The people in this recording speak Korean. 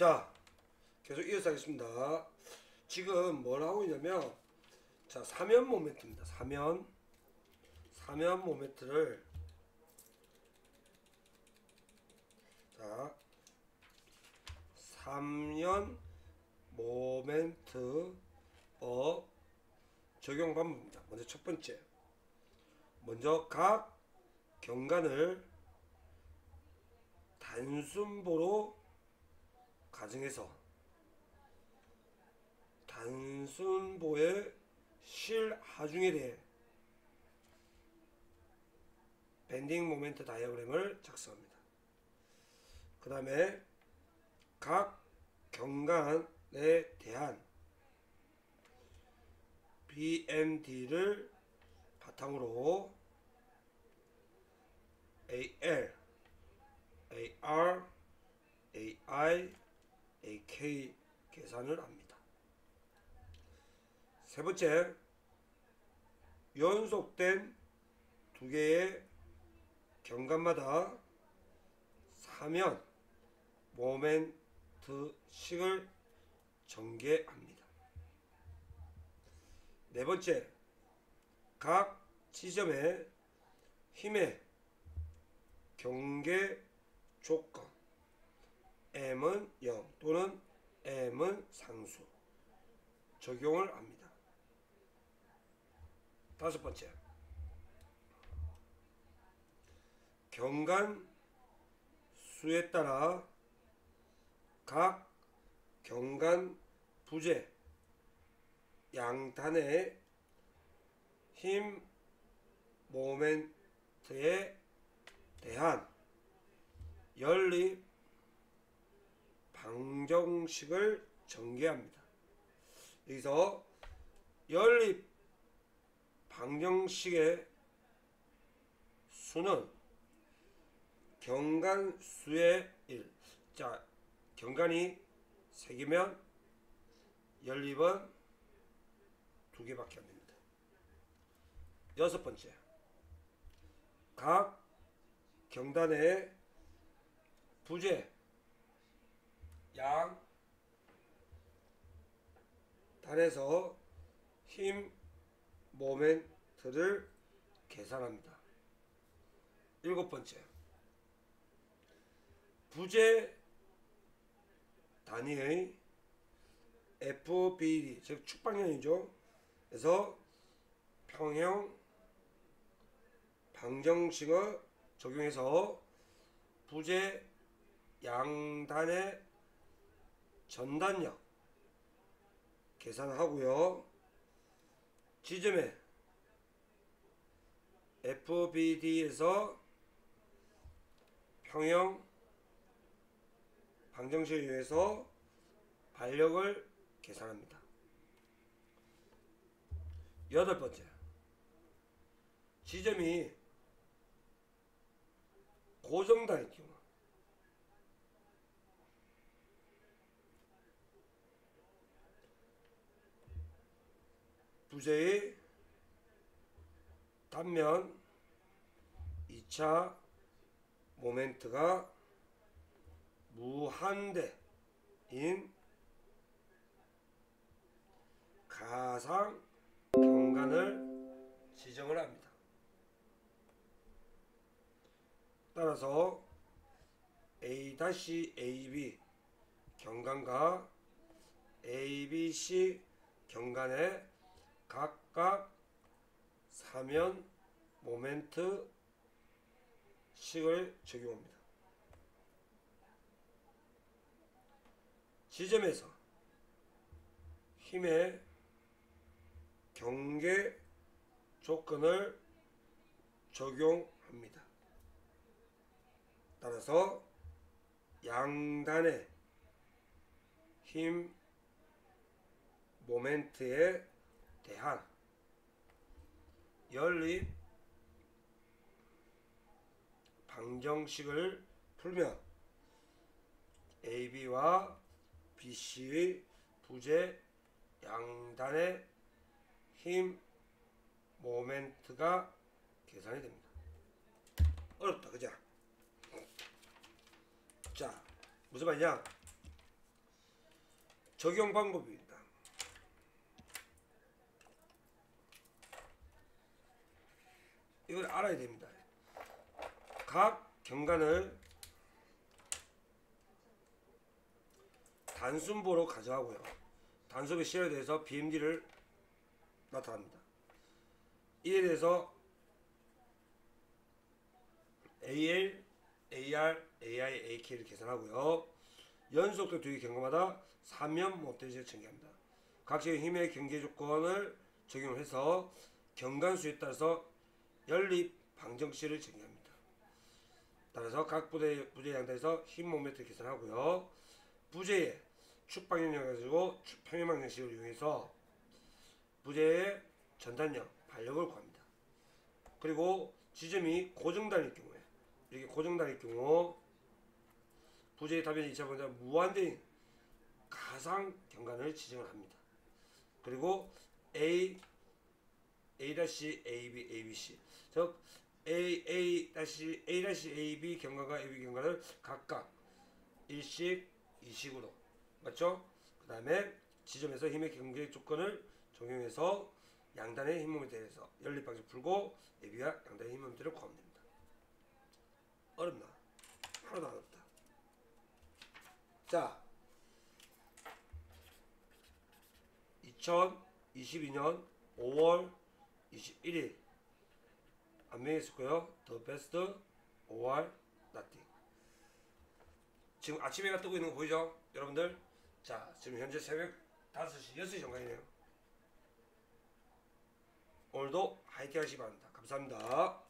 자, 계속 이어서 하겠습니다. 지금 뭘 하고 있냐면, 자, 3연 모멘트입니다. 3연 모멘트를, 자, 3연 모멘트법 적용 방법입니다. 먼저 첫 번째, 먼저 각 경간을 단순보로 가정해서 단순보의 실하중에 대해 밴딩 모멘트 다이어그램을 작성합니다. 그 다음에 각 경간에 대한 BMD를 바탕으로 AL, AR, AI, AK 계산을 합니다. 세 번째, 연속된 두 개의 경간마다 3연 모멘트식을 전개합니다. 네 번째, 각 지점의 힘의 경계 조건 M은 0 또는 M은 상수 적용을 합니다. 다섯 번째, 경간 수에 따라 각 경간 부재 양단의 힘 모멘트에 대한 연립 방정식을 전개합니다. 여기서 연립 방정식의 수는 경간 수의 1. 자, 경간이 3개면 연립은 2개밖에 안 됩니다. 여섯 번째, 각 경단의 부재 양 단에서 힘 모멘트를 계산합니다. 일곱 번째, 부재 단위의 FBD, 즉 측방향이죠. 그래서 평형 방정식을 적용해서 부재 양단의 전단력 계산하고요. 지점에 FBD에서 평형 방정식에 의해서 반력을 계산합니다. 여덟 번째, 지점이 고정단일 경우 부재의 단면 2차 모멘트가 무한대인 가상 경간을 지정을 합니다. 따라서 A-AB 경간과 ABC 경간에 각각 3연 모멘트 식을 적용합니다. 지점에서 힘의 경계 조건을 적용합니다. 따라서 양단의 힘 모멘트에 대한 연립 방정식을 풀면 AB와 BC의 부재 양단의 힘 모멘트가 계산이 됩니다. 어렵다, 그죠? 자, 무슨 말이냐? 적용 방법입니다. 이걸 알아야 됩니다. 각 경관을 단순보로 가져가고요. 단순보의 시열에 대해서 BMD를 나타납니다. 이에 대해서 AL, AR, AI, AK를 계산하고요. 연속도 두 개 경과마다 3연 모멘트를 전개합니다. 각지의 힘의 경계 조건을 적용해서 경관수에 따라서 연립 방정식을 전개합니다. 따라서 각 부재 양단에서 힘 모멘트를 계산하고요. 부재의 축방향을 가지고 평형 방정식을 이용해서 부재의 전단력, 반력을 구합니다. 그리고 지점이 고정단일 경우에 이렇게 고정단일 경우 부재의 답변이 2차 방정식은 무한대인 가상 경관을 지정을 합니다. 그리고 A-AB, ABC 즉 A-AB 경관과 AB 경관을 각각 1식, 2식으로 맞죠? 그 다음에 지점에서 힘의 경계 조건을 적용해서 양단의 힘 모멘트에 대해서 연립 방식 풀고 AB와 양단의 힘 모멘트를 구하면 됩니다. 어렵나? 하나도 안 어렵다. 자, 2022년 5월 21일 안명했을거요. The best or nothing. 지금 아침 해가 뜨고 있는거 보이죠 여러분들? 자, 지금 현재 새벽 5시 6시 정도이네요. 오늘도 화이팅 하시기 바랍니다. 감사합니다.